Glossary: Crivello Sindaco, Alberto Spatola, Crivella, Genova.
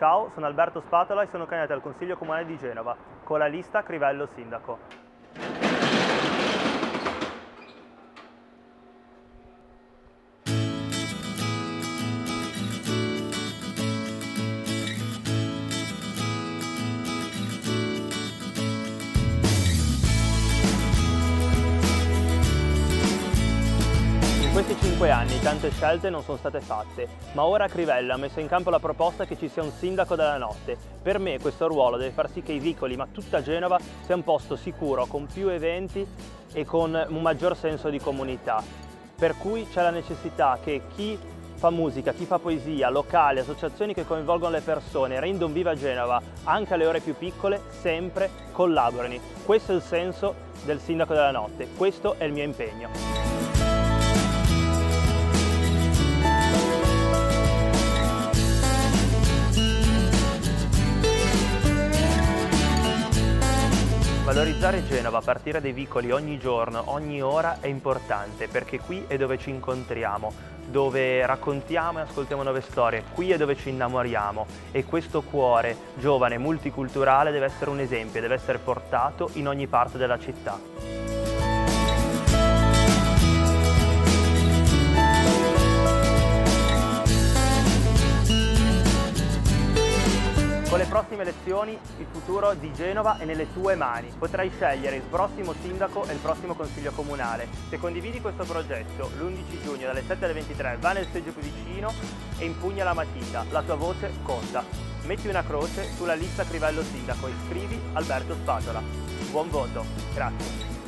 Ciao, sono Alberto Spatola e sono candidato al Consiglio Comunale di Genova, con la lista Crivello Sindaco. In questi 5 anni tante scelte non sono state fatte, ma ora Crivella ha messo in campo la proposta che ci sia un sindaco della notte. Per me questo ruolo deve far sì che i vicoli, ma tutta Genova, sia un posto sicuro, con più eventi e con un maggior senso di comunità. Per cui c'è la necessità che chi fa musica, chi fa poesia, locali, associazioni che coinvolgono le persone, rendono viva Genova, anche alle ore più piccole, sempre collaborino. Questo è il senso del sindaco della notte, questo è il mio impegno. Valorizzare Genova a partire dai vicoli ogni giorno, ogni ora è importante, perché qui è dove ci incontriamo, dove raccontiamo e ascoltiamo nuove storie, qui è dove ci innamoriamo e questo cuore giovane multiculturale deve essere un esempio, deve essere portato in ogni parte della città. Con le prossime elezioni il futuro di Genova è nelle tue mani. Potrai scegliere il prossimo sindaco e il prossimo consiglio comunale. Se condividi questo progetto, l'11 giugno dalle 7 alle 23 va nel seggio più vicino e impugna la matita. La tua voce conta. Metti una croce sulla lista Crivello Sindaco. Iscrivi Alberto Spatola. Buon voto. Grazie.